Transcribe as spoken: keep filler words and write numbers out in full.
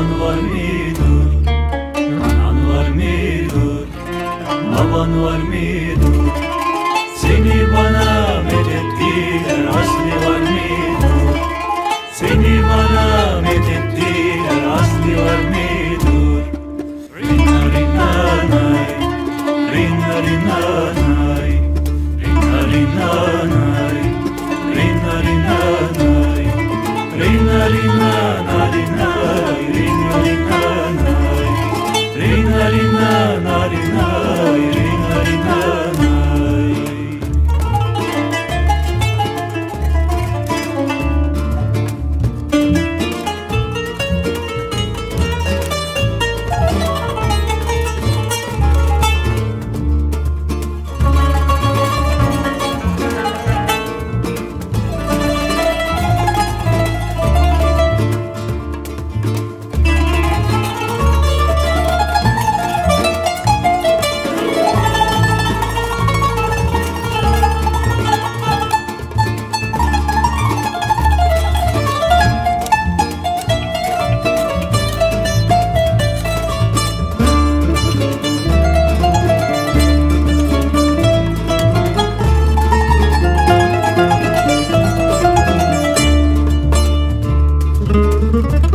Anan varmidur, anan varmidur, baban varmidur. Seni bana medettiler, asli varmidur. Seni bana medettiler, asli varmidur. Rinna rinna nay, rinna rinna nay, rinna rinna nay, rinna rinna nay, rinna rinna nay. Thank you.